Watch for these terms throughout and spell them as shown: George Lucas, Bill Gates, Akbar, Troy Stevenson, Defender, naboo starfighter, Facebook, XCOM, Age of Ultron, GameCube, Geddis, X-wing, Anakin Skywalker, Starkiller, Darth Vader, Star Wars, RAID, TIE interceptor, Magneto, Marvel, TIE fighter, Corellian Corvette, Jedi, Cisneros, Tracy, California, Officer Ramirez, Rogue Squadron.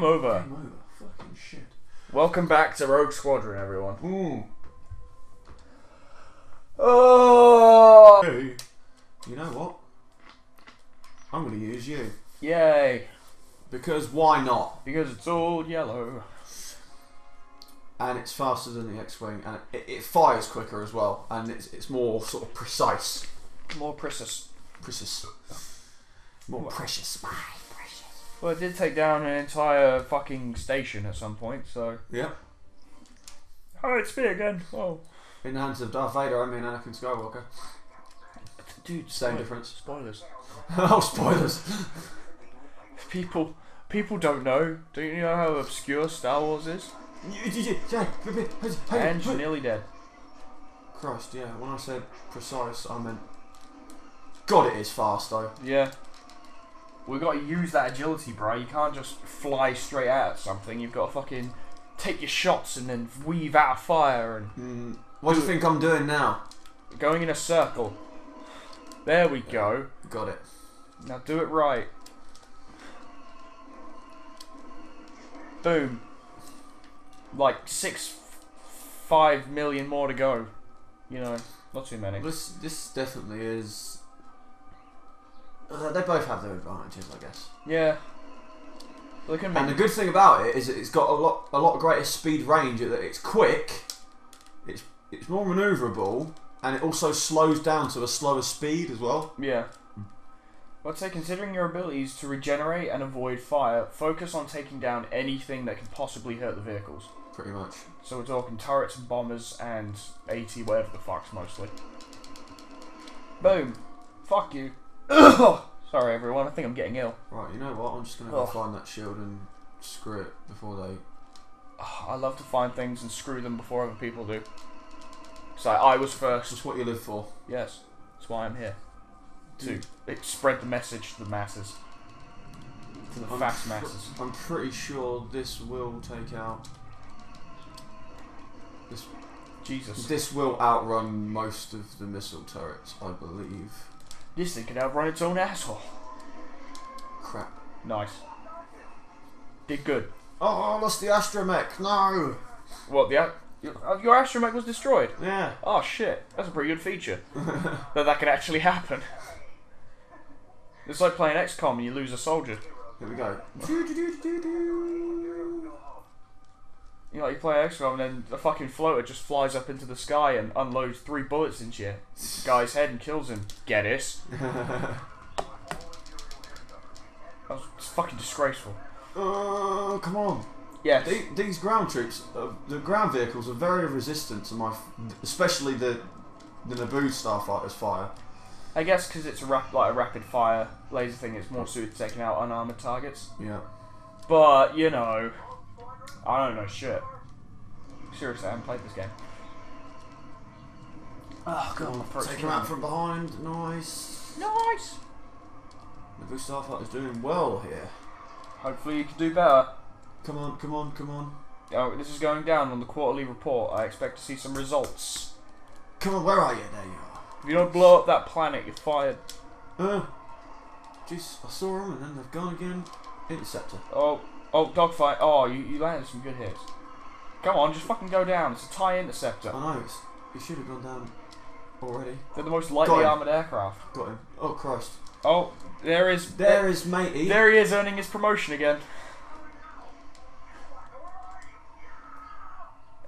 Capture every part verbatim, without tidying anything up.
Game over. Game over. Fucking shit. Welcome back to Rogue Squadron, everyone. Ooh. Oh. Hey, you know what? I'm gonna use you. Yay. Because why not? Because it's all yellow. And it's faster than the X-wing, and it, it fires quicker as well, and it's it's more sort of precise. More precise. Precise. More well, precious. My precious. Well, it did take down an entire fucking station at some point, so. Yeah. Oh, it's me again. Oh. In the hands of Darth Vader, I mean Anakin Skywalker. Dude, same difference. Spoilers. Oh, spoilers. People, people don't know. Don't you know how obscure Star Wars is? And you're nearly dead. Christ, yeah. When I said precise, I meant. God, it is fast though. Yeah. We've got to use that agility, bro. You can't just fly straight at something. You've got to fucking take your shots and then weave out of fire and. Mm. What do you think I'm doing now? Going in a circle. There we go. Got it. Now do it right. Boom. Like six, five million more to go. You know, not too many. This this definitely is. Uh, they both have their advantages, I guess. Yeah. Well, they can and the good thing about it is that it's got a lot a lot greater speed range. That it's quick. It's it's more manoeuvrable, and it also slows down to a slower speed as well. Yeah. Well, I'd say considering your abilities to regenerate and avoid fire, focus on taking down anything that can possibly hurt the vehicles. Pretty much. So we're talking turrets and bombers and AT, whatever the fuck's mostly. Boom. Fuck you. Sorry everyone, I think I'm getting ill. Right, you know what, I'm just going to go find that shield and screw it before they... Oh, I love to find things and screw them before other people do. So I was first. That's what you live for. Yes, that's why I'm here. To spread the message to the masses, to the I'm vast masses. I'm pretty sure this will take out. This, Jesus. This will outrun most of the missile turrets, I believe. This thing can outrun its own asshole. Crap. Nice. Did good. Oh, I lost the astromech. No. What the? Your astromech was destroyed. Yeah. Oh shit. That's a pretty good feature. That that could actually happen. It's like playing X COM and you lose a soldier. Here we go. You know, you play X COM and then a fucking floater just flies up into the sky and unloads three bullets into your guy's head and kills him. Geddis. It's fucking disgraceful. Oh, uh, come on. Yes. The, these ground troops, uh, the ground vehicles are very resistant to my... F especially the, the Naboo starfighters fire. I guess because it's a rap like a rapid fire laser thing, it's more suited to taking out unarmoured targets. Yeah. But, you know, I don't know shit. Seriously, I haven't played this game. Oh, God. Take him out from behind. Nice. Nice. The good starfighter is doing well here. Hopefully you can do better. Come on, come on, come on. Oh, this is going down on the quarterly report. I expect to see some results. Come on, where are you? There you are. If you don't blow up that planet, you're fired. Uh, geez, I saw them and then they've gone again. Interceptor. Oh, oh, dogfight. Oh, you, you landed some good hits. Come on, just fucking go down. It's a TIE interceptor. I know, it's, it should have gone down already. They're the most lightly armoured aircraft. Got him. Oh, Christ. Oh, there is... There is matey. There he is, earning his promotion again.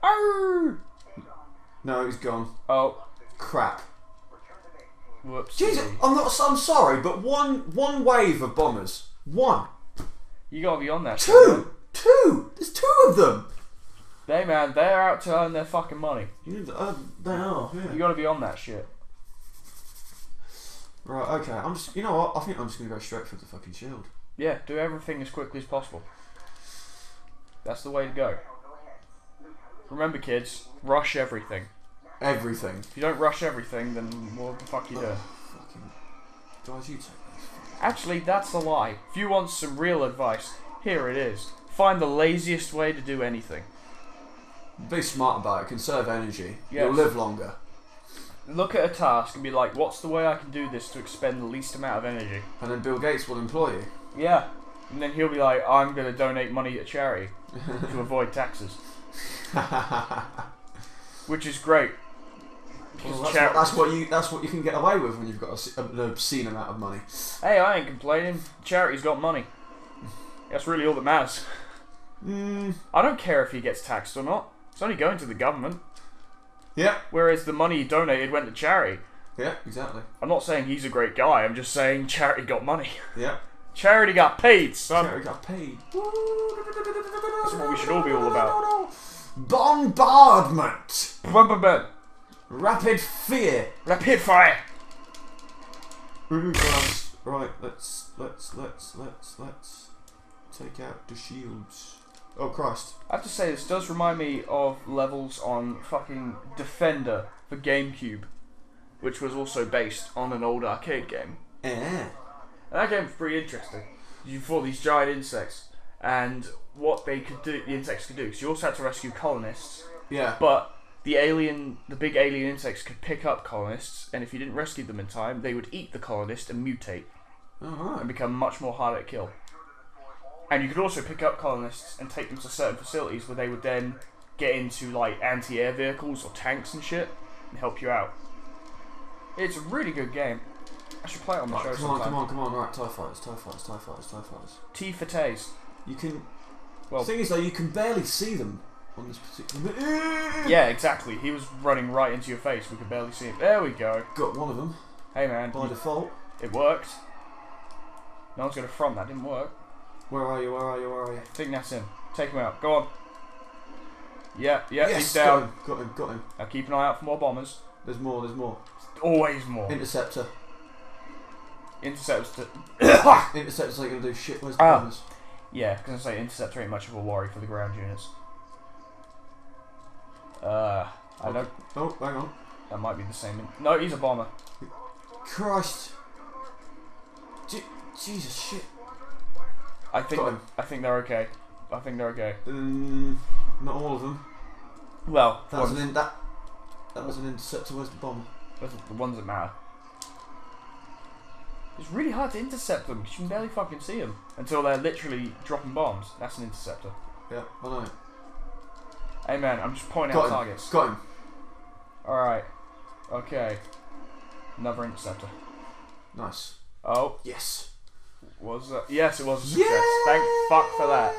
Oh! No, he's gone. Oh. Crap. Whoops. Jesus, I'm not. I'm sorry, but one one wave of bombers. One. You gotta be on that. Two, shit, two. There's two of them. They man, they're out to earn their fucking money. You, uh, they are. Yeah. You gotta be on that shit. Right. Okay. I'm just. You know what? I think I'm just gonna go straight for the fucking shield. Yeah. Do everything as quickly as possible. That's the way to go. Remember, kids, rush everything. Everything. If you don't rush everything, then what the fuck you oh, do? Fucking... Actually, that's a lie. If you want some real advice, here it is. Find the laziest way to do anything. Be smart about it. Conserve energy. Yes. You'll live longer. Look at a task and be like, what's the way I can do this to expend the least amount of energy? And then Bill Gates will employ you. Yeah. and then he'll be like, I'm going to donate money to charity to avoid taxes. Which is great. Well, that's, what, that's what you that's what you can get away with when you've got a, an obscene amount of money. Hey, I ain't complaining. Charity's got money. That's really all that matters. Mm. I don't care if he gets taxed or not. It's only going to the government. Yeah. Whereas the money he donated went to charity. Yeah, exactly. I'm not saying he's a great guy. I'm just saying charity got money. Yeah. Charity got paid, son. Charity got paid. That's what we should all be all about. Bombardment. Bombardment. Rapid fear. Rapid fire. Right, let's let's let's let's let's take out the shields. Oh Christ! I have to say, this does remind me of levels on fucking Defender for GameCube, which was also based on an old arcade game. Yeah. And that game was pretty interesting. You fought these giant insects, and what they could do, the insects could do, because you also had to rescue colonists. Yeah. But the alien, the big alien insects could pick up colonists, and if you didn't rescue them in time, they would eat the colonist and mutate, uh-huh. and become much more harder to kill. And you could also pick up colonists and take them to certain facilities where they would then get into like anti-air vehicles or tanks and shit and help you out. It's a really good game. I should play it on the oh, show. Come on, come on, come on! Right, TIE fighters, TIE fighters, TIE fighters, TIE fighters. T for Tays. You can. Well, the thing is though, you can barely see them on this particular. Yeah, exactly. He was running right into your face. We could barely see him. There we go. Got one of them. Hey man. By default. It worked. No one's gonna front. That didn't work. Where are you? Where are you? Where are you? I think that's him. Take him out. Go on. Yeah, yeah, yes, he's down. Got him, got him, got him. Now keep an eye out for more bombers. There's more, there's more. Always more. Interceptor. Interceptor. Interceptors ain't gonna do shit. Where's the ah. bombers? Yeah, because I was gonna say Interceptor ain't much of a worry for the ground units. Uh, I okay. don't. Oh, hang on. That might be the same. No, he's a bomber. Christ. Je Jesus shit. I think I think they're okay. I think they're okay. Um, not all of them. Well, that was, an in, that, that was an interceptor. Where's the bomb? Those are the ones that matter. It's really hard to intercept them because you can barely fucking see them until they're literally dropping bombs. That's an interceptor. Yeah, I know. Hey man, I'm just pointing out targets. Got him. All right. Okay. Another interceptor. Nice. Oh yes. Was that? Yes, it was a success. Yay! Thank fuck for that.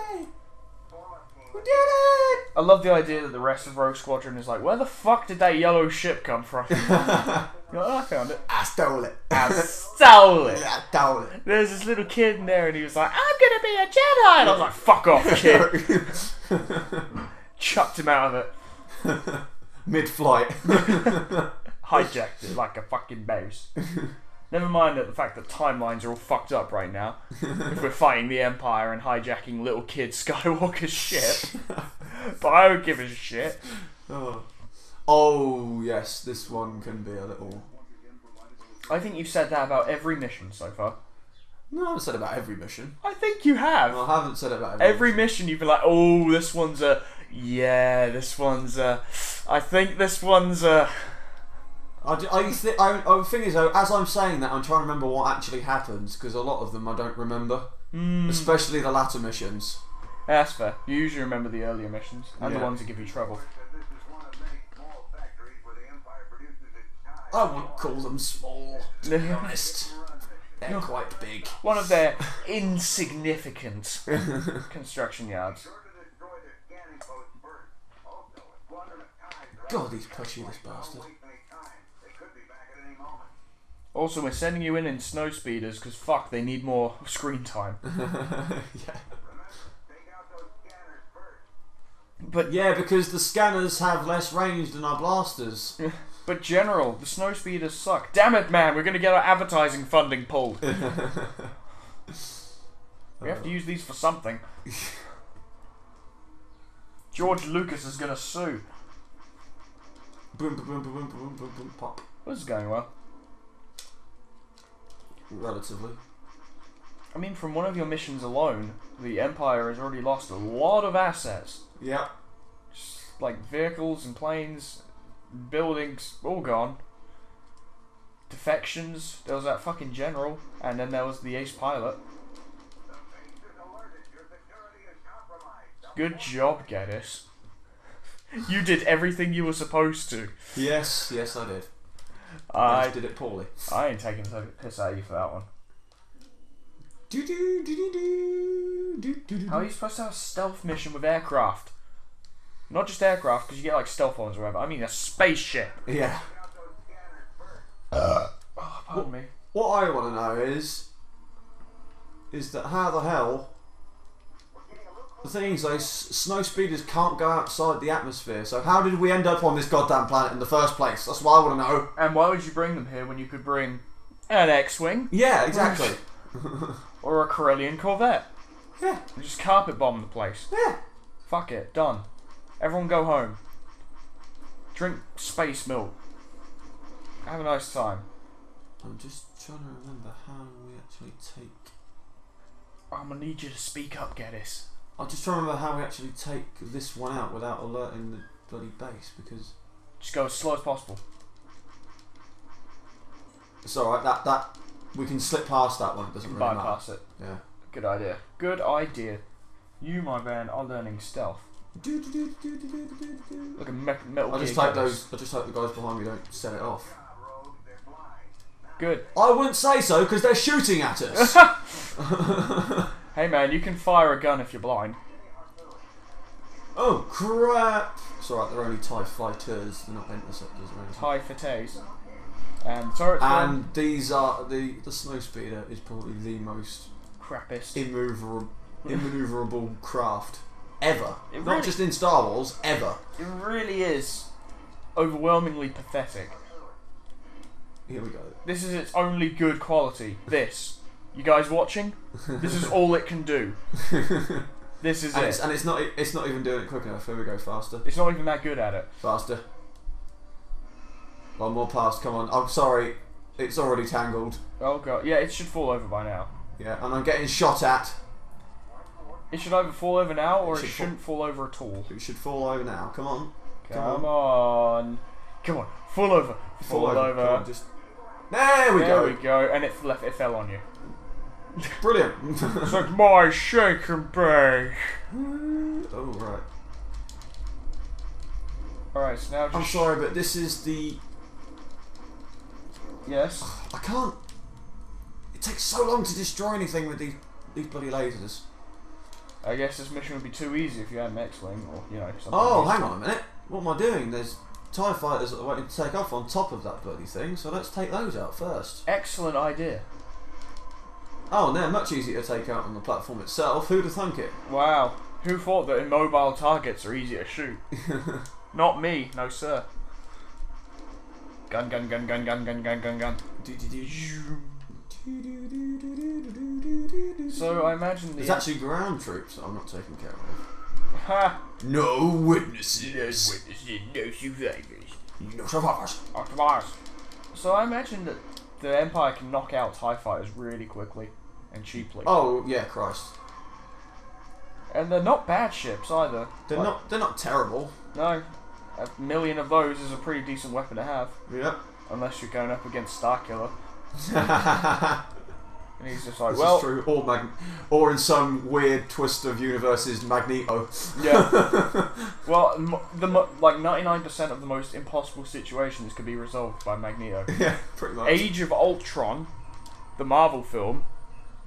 We did it! I love the idea that the rest of Rogue Squadron is like, where the fuck did that yellow ship come from? You're like, oh, I found it. I stole it. I stole it. I stole it. There's this little kid in there and he was like, I'm going to be a Jedi. And I was like, fuck off, kid. Chucked him out of it. Mid-flight. Hijacked it like a fucking mouse. Never mind that the fact that timelines are all fucked up right now. If we're fighting the Empire and hijacking little kid Skywalker's ship. But I don't give a shit. Oh. Oh, yes, this one can be a little... I think you've said that about every mission so far. No, I haven't said about every mission. I think you have. No, I haven't said about every, every mission. Every mission you've been like, oh, this one's a... Yeah, this one's a... I think this one's a... I, do, I, th I the thing is, though, as I'm saying that, I'm trying to remember what actually happens, because a lot of them I don't remember, mm. especially the latter missions. Yeah, that's fair. You usually remember the earlier missions, and yeah. the ones that give you trouble. I wouldn't call them small, to be honest. They're quite big. One of their insignificant construction yards. God, he's pushy, this bastard. Also, we're sending you in in snow speeders because fuck, they need more screen time. Yeah. But yeah, because the scanners have less range than our blasters. But general, the snow speeders suck. Damn it, man! We're gonna get our advertising funding pulled. We have to use these for something. George Lucas is gonna sue. Boom, boom, boom, boom, boom, boom, boom, pop. This is going well. Relatively. I mean, from one of your missions alone, the Empire has already lost a lot of assets. Yeah. Just like vehicles and planes, buildings, all gone. Defections. There was that fucking general, and then there was the ace pilot. Good job, Geddis. You did everything you were supposed to. Yes, yes, I did. I, I did it poorly. I ain't taking the piss out of you for that one. Do do do do do do do. How are you supposed to have a stealth mission with aircraft? Not just aircraft, because you get like stealth ones or whatever. I mean a spaceship. Yeah. Uh, oh, pardon what, me. What I want to know is, is that how the hell? The thing is, those snow speeders can't go outside the atmosphere, so how did we end up on this goddamn planet in the first place? That's what I want to know. And why would you bring them here when you could bring an X-wing? Yeah, exactly. Or a Corellian Corvette. Yeah. And just carpet bomb the place. Yeah. Fuck it, done. Everyone go home. Drink space milk. Have a nice time. I'm just trying to remember how we actually take... I'm going to need you to speak up, Geddis. I'm just trying to remember how we actually take this one out without alerting the bloody base, because... Just go as slow as possible. It's alright, that, that... We can slip past that one, it doesn't really matter. Bypass it. Yeah. Good idea. Good idea. You, my man, are learning stealth. Do do do do do do do do. Like a metal I just hope those. I just hope the guys behind me don't set it off. Good. I wouldn't say so, because they're shooting at us! Hey man, you can fire a gun if you're blind. Oh crap! It's alright, they're only TIE fighters, they're not interceptors or anything. TIE fighters. Um, and these are, the, the snow speeder is probably the most... Crappest. Immoverable, immaneuverable craft ever. It not really, just in Star Wars, ever. It really is overwhelmingly pathetic. Here we go. This is its only good quality, this. You guys watching? This is all it can do. This is and it. It's, and it's not it's not even doing it quick enough. Here we go, faster. It's not even that good at it. Faster. One more pass, come on. I'm sorry. It's already tangled. Oh god. Yeah, it should fall over by now. Yeah, and I'm getting shot at. It should either fall over now or it, should it shouldn't fall. fall over at all. It should fall over now. Come on. Come, come on. on. Come on. Fall over. Fall, fall over. over. Come on, just... There we there go. There we go. And it left it fell on you. Brilliant! It's like my shake and bake. Oh right. Alright, so now just I'm sorry, but this is the... Yes? I can't... It takes so long to destroy anything with these, these bloody lasers. I guess this mission would be too easy if you had an X-wing or, you know, something. Oh, hang on a minute. What am I doing? There's TIE fighters that are waiting to take off on top of that bloody thing, so let's take those out first. Excellent idea. Oh, and they're much easier to take out on the platform itself. Who'd have thunk it? Wow. Who thought that immobile targets are easier to shoot? Not me, no sir. Gun, gun, gun, gun, gun, gun, gun, gun, gun. So I imagine the... It's actually ground troops that I'm not taking care of. Ha! No witnesses. No survivors. No survivors. No survivors. So I imagine that the Empire can knock out TIE fighters really quickly. And cheaply. Oh yeah, Christ! And they're not bad ships either. They're like, not. They're not terrible. No, a million of those is a pretty decent weapon to have. Yeah. Unless you're going up against Starkiller. And he's just like, this well, is true. Or Mag or in some weird twist of universes, Magneto. Yeah. Well, m the m like ninety-nine percent of the most impossible situations could be resolved by Magneto. Yeah, pretty much. Age of Ultron, the Marvel film,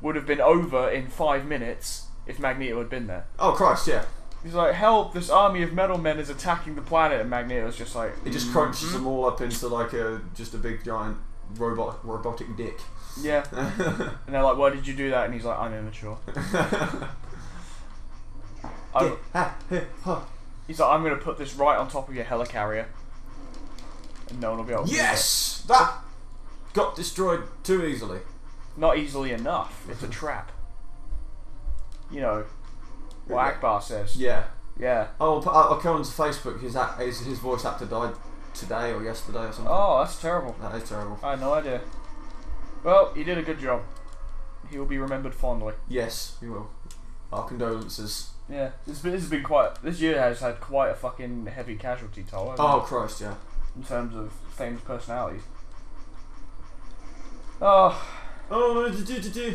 would have been over in five minutes if Magneto had been there. Oh Christ, yeah. He's like, help! This army of metal men is attacking the planet, and Magneto's just like, it just crunches mm -hmm. them all up into like a just a big giant robot robotic dick. Yeah. And they're like, why did you do that? And he's like, I'm immature. I'm, he's like, I'm going to put this right on top of your helicarrier. And no one will be able to Yes! Do that. That got destroyed too easily. Not easily enough. It's a trap. You know, what really? Akbar says. Yeah. Yeah. Oh, I'll go onto Facebook. His, his, his voice actor died today or yesterday or something. Oh, that's terrible. That is terrible. I had no idea. Well, he did a good job. He will be remembered fondly. Yes, he will. Our condolences. Yeah, this, this has been quite. This year has had quite a fucking heavy casualty toll. Oh it? Christ, yeah. In terms of famous personalities. Oh. Oh. Do, do, do, do.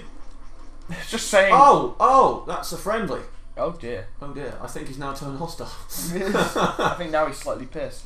Just saying. Oh, oh, that's a friendly. Oh dear. Oh dear. I think he's now turned hostile. I think now he's slightly pissed.